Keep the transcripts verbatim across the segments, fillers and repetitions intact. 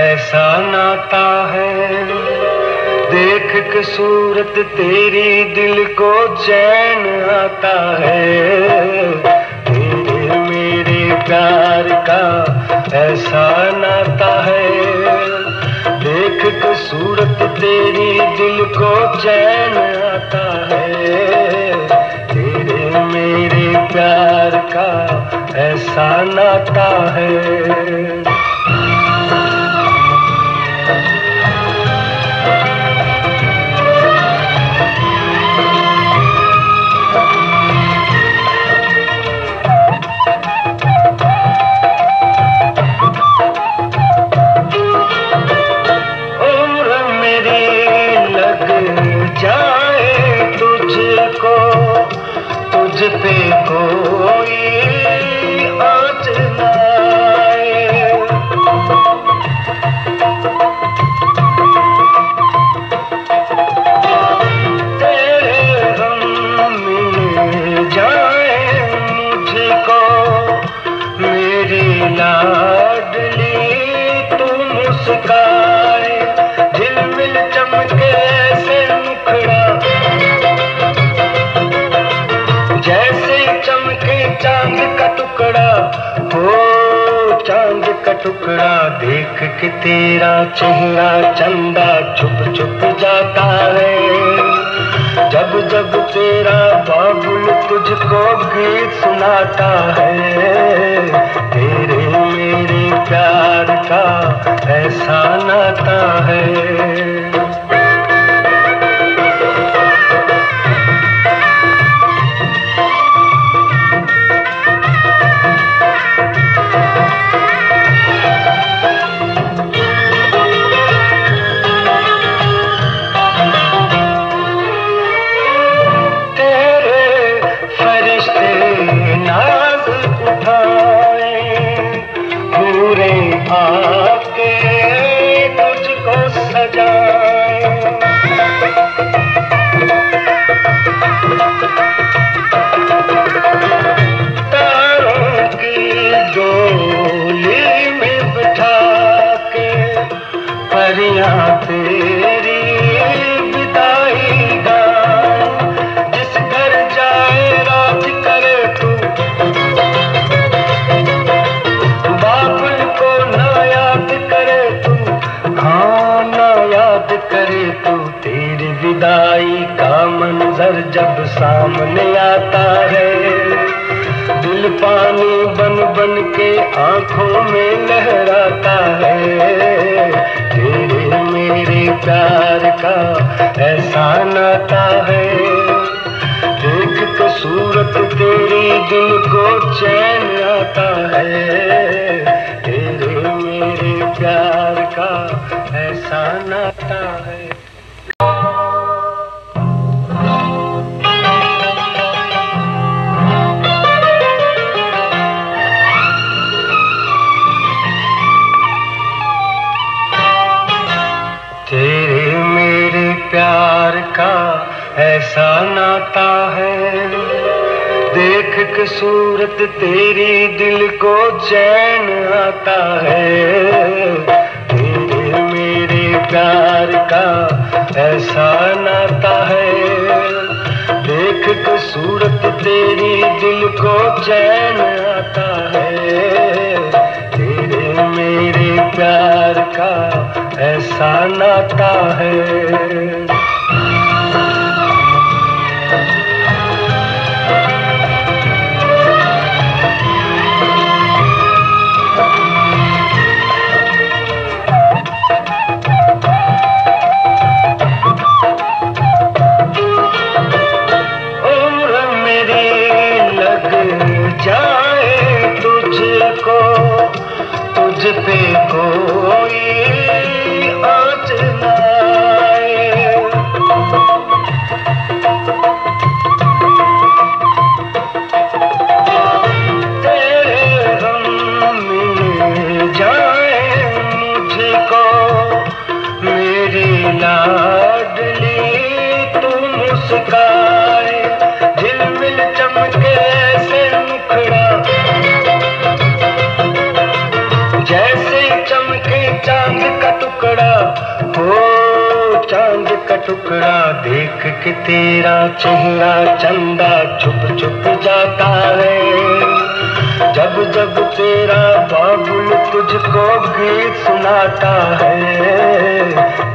ऐसा नाता है, देख के सूरत तेरी दिल को चैन आता है। तेरे मेरे प्यार का ऐसा नाता है, देख के सूरत तेरी दिल को चैन आता है। तेरे मेरे प्यार का ऐसा नाता है। पे कोई आँच ना आए, तेरे हम मिल जाए मुझको, मेरी लाडली तू मुस्काए। झिलमिल चमके ऐसे मुखड़ा चांद का टुकड़ा, हो चांद का टुकड़ा, देख के तेरा चेहरा चंदा छुप छुप जाता है। जब जब तेरा बाबुल तुझको गीत सुनाता है, तेरे मेरे प्यार का ऐसा नाता है। विदाई का मंजर जब सामने आता है, दिल पानी बन बन के आंखों में लहराता है। तेरे मेरे प्यार का ऐसा नाता है, देख के सूरत तेरी दिल को चैन आता है। तेरे मेरे प्यार का ऐसा नाता है। ऐसा नाता है, देख के सूरत तेरी दिल को चैन आता है। तेरे मेरे प्यार का ऐसा नाता है, देख के सूरत तेरी दिल को चैन आता है। तेरे मेरे प्यार का ऐसा नाता है। पे कोई आँच ना आए, तेरे हम मिल जाए मुझको, मेरी लाडली तू मुस्काए। झिलमिल चमके ऐसे मुखड़ा, जैसे चमके चांद का टुकड़ा, हो चांद का टुकड़ा, देख के तेरा चेहरा चंदा छुप छुप जाता है। जब जब तेरा बाबुल तुझको गीत सुनाता है,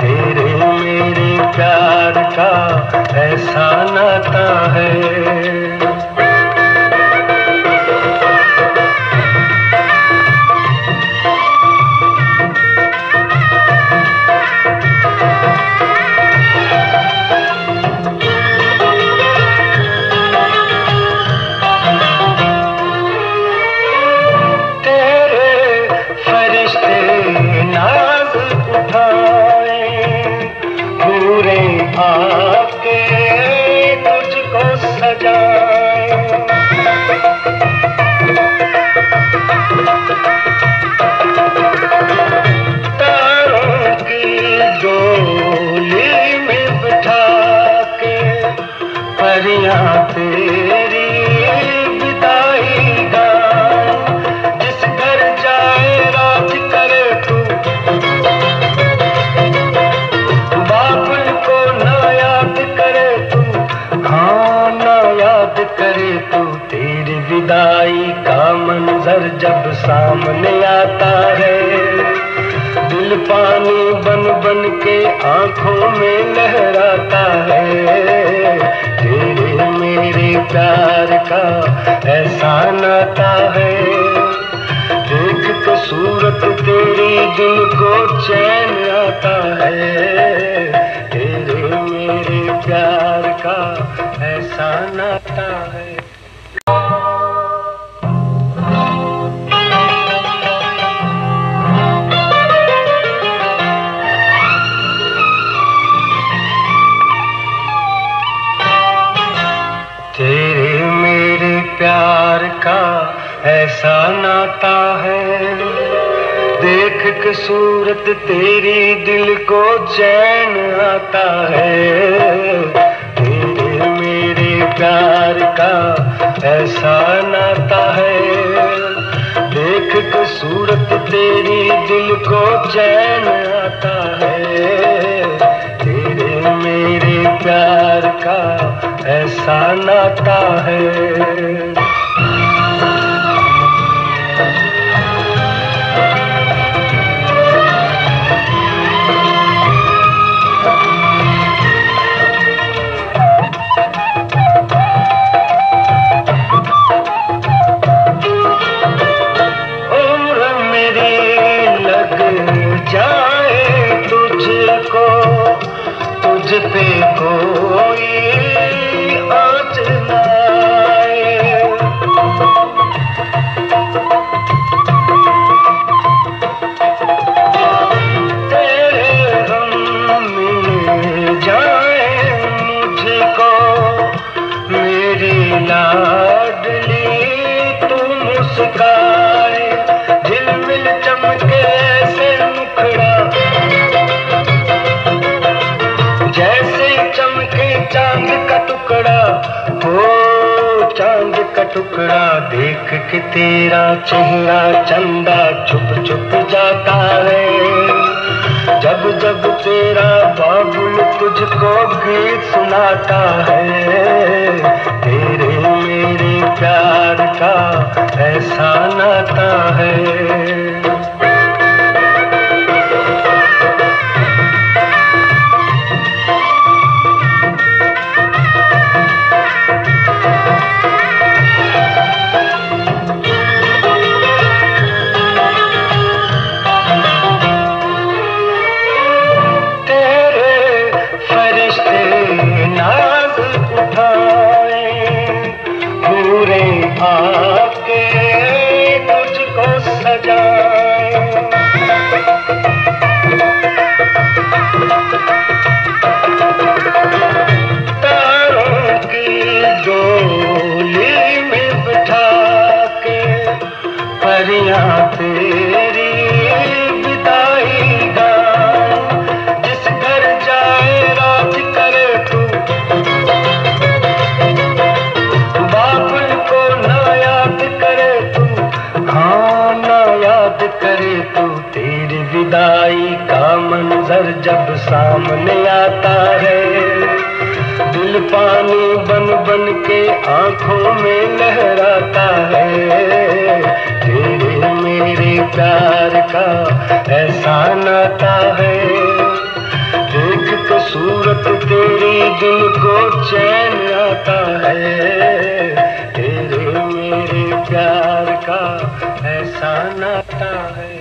तेरे मेरे प्यार का ऐसा नाता है। विदाई का मंजर जब सामने आता है, दिल पानी बन बन के आंखों में लहराता है। तेरे मेरे प्यार का ऐसा नाता है, देख के सूरत तेरी दिल को चैन आता है। तेरे मेरे प्यार का ऐसा नाता है। ऐसा नाता है, देख के सूरत तेरी दिल को चैन आता है। तेरे मेरे प्यार का ऐसा नाता है, देख के सूरत तेरी दिल को चैन आता है। तेरे मेरे प्यार का ऐसा नाता है। टुकड़ा देख के तेरा चेहरा चंदा छुप छुप जाता है। जब जब तेरा बाबुल तुझको गीत सुनाता है, तेरे मेरे प्यार का ऐसा नाता है। आपके तुझको सजा जुदाई का मंजर जब सामने आता है, दिल पानी बन बन के आंखों में लहराता है। तेरे मेरे प्यार का ऐसा नाता है, देख के सूरत तेरी दिल को चैन आता है। तेरे मेरे प्यार का ऐसा नाता है।